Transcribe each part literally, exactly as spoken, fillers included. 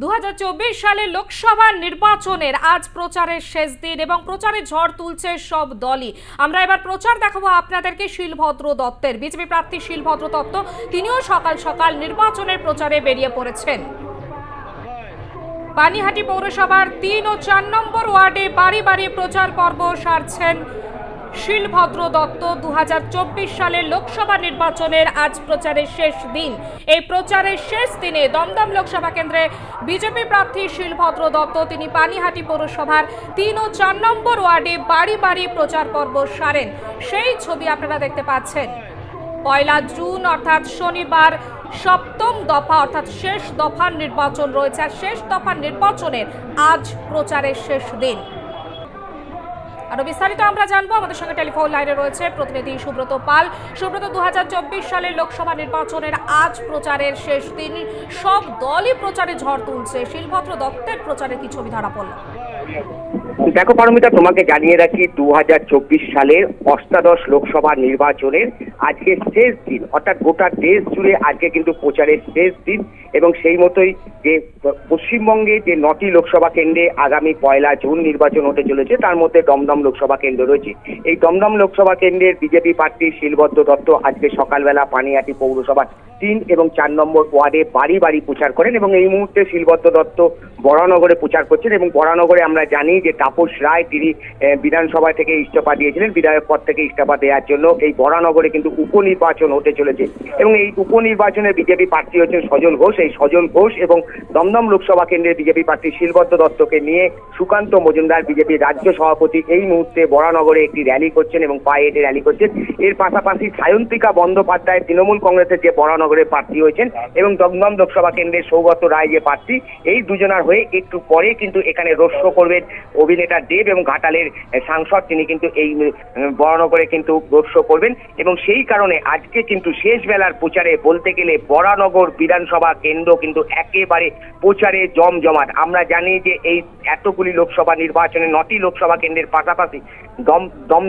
দু হাজার চব্বিশ সালে লোকসভা নির্বাচনের আজ প্রচারের শেষ দিন এবং প্রচারে ঝড় তুলছে সব দলই। আমরা এবার প্রচার দেখাবো আপনাদেরকে শীলভদ্র দত্তের। বিজেপি প্রার্থী শীলভদ্র দত্ত তিনিও সকাল সকাল নির্বাচনের প্রচারে বেরিয়ে পড়েছেন। পানিহাটি পৌরসভার তিন ও চার নম্বর ওয়ার্ডে বাড়ি বাড়ি প্রচার পর্ব সারছেন শীলভদ্র দত্ত। দু হাজার চব্বিশ সালের লোকসভা নির্বাচনের আজ প্রচারের শেষ দিন। এই প্রচারের শেষ দিনে দমদম লোকসভা কেন্দ্রে বিজেপি প্রার্থী শীলভদ্র দত্ত তিনি পানিহাটি পৌরসভার তিন ও চার নম্বর ওয়ার্ডে বাড়ি বাড়ি প্রচার পর্ব সারেন, সেই ছবি আপনারা দেখতে পাচ্ছেন। পয়লা জুন অর্থাৎ শনিবার সপ্তম দফা অর্থাৎ শেষ দফার নির্বাচন রয়েছে, আর শেষ দফার নির্বাচনের আজ প্রচারের শেষ দিন। আরো বিস্তারিত আমরা জানবো, আমাদের সঙ্গে টেলিফোন লাইনে রয়েছে প্রতিনিধি সুব্রত পাল। সুব্রত, দু হাজার চব্বিশ সালের লোকসভা নির্বাচনের আজ প্রচারের শেষ দিন, সব দলই প্রচারে ঝড় তুলছে, শীলভদ্র দত্তের প্রচারে কি ছবি ধরা পড়ল? দেখো পারমিতা, তোমাকে জানিয়ে রাখি দু হাজার চব্বিশ সালের অষ্টাদশ লোকসভা নির্বাচনের আজকে শেষ দিন, অর্থাৎ গোটা দেশ জুড়ে আজকে কিন্তু প্রচারের শেষ দিন। এবং সেই মতোই যে পশ্চিমবঙ্গে যে নটি লোকসভা কেন্দ্রে আগামী পয়লা জুন নির্বাচন হতে চলেছে, তার মধ্যে দমদম লোকসভা কেন্দ্র রয়েছে। এই দমদম লোকসভা কেন্দ্রের বিজেপি প্রার্থী শীলভদ্র দত্ত আজকে সকালবেলা পানিহাটি পৌরসভার তিন এবং চার নম্বর ওয়ার্ডে বাড়ি বাড়ি প্রচার করেন এবং এই মুহূর্তে শীলভদ্র দত্ত বরানগরে প্রচার করছেন। এবং বরানগরে আমরা জানি যে তাপস রায় তিনি বিধানসভা থেকে ইস্তফা দিয়েছিলেন, বিধায়ক পদ থেকে ইস্তফা দেওয়ার জন্য এই বরানগরে কিন্তু উপনির্বাচন হতে চলেছে এবং এই উপনির্বাচনে বিজেপি প্রার্থী হচ্ছেন সজল ঘোষ। এই সজল ঘোষ এবং দমদম লোকসভা কেন্দ্রের বিজেপি প্রার্থী শীলভদ্র দত্তকে নিয়ে সুকান্ত মজুমদার বিজেপির রাজ্য সভাপতি এই মুহূর্তে বরানগরে একটি র্যালি করছেন এবং পায়ে হেঁটে র্যালি করছেন। এর পাশাপাশি সায়ন্তিকা বন্দ্যোপাধ্যায় তৃণমূল কংগ্রেসের যে বরানগরে প্রার্থী হয়েছেন এবং দমদম লোকসভা কেন্দ্রের সৌগত রায় যে প্রার্থী, এই দুজনার হয়ে একটু পরে কিন্তু এখানে রোড শো করবেন অভিনেতা দেব এবং ঘাটালের সাংসদ, তিনি কিন্তু এই বরানগরে কিন্তু রোড শো করবেন। এবং সেই কারণে আজকে কিন্তু শেষ বেলার প্রচারে বলতে গেলে বরানগর বিধানসভা কেন্দ্র কিন্তু একেবারে প্রচারে জমজমাট। আমরা জানি যে এই এতগুলি লোকসভা নির্বাচনে নটি লোকসভা কেন্দ্রের পাশাপাশি দম দম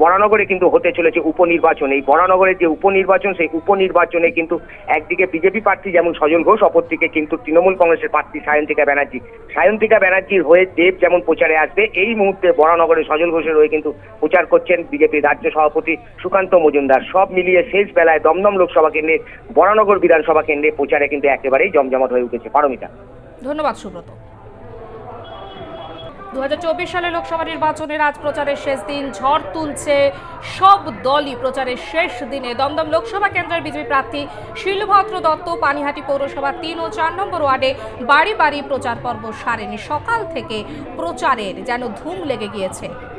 বরানগরে কিন্তু হতে চলেছে উপনির্বাচন। এই বরানগরের যে উপনির্বাচন, সেই উপনির্বাচনে কিন্তু একদিকে বিজেপি প্রার্থী যেমন সজল ঘোষ, অপরদিকে কিন্তু তৃণমূল কংগ্রেসের প্রার্থী সায়ন্তিকা ব্যানার্জি। সায়ন্তিকা ব্যানার্জির হয়ে দেব যেমন প্রচারে আসবে, এই মুহূর্তে বরানগরে সজল ঘোষের হয়ে কিন্তু প্রচার করছেন বিজেপির রাজ্য সভাপতি সুকান্ত মজুমদার। সব মিলিয়ে শেষ বেলায় দমদম লোকসভা কেন্দ্রে, বরানগর বিধানসভা কেন্দ্রে প্রচারে কিন্তু একেবারেই জমজমাট হয়ে উঠেছে। পারমিতা, ধন্যবাদ সুব্রত। দু হাজার চব্বিশ সালে লোকসভা নির্বাচনের আজ প্রচারের শেষ দিন, ঝড় তুলছে সব দলই। প্রচারের শেষ দিনে দমদম লোকসভা কেন্দ্রের বিজেপি প্রার্থী শীলভদ্র দত্ত পানিহাটি পৌরসভা তিন ও চার নম্বর ওয়ার্ডে বাড়ি বাড়ি প্রচার পর্ব সারেনি। সকাল থেকে প্রচারের যেন ধুম লেগে গিয়েছে।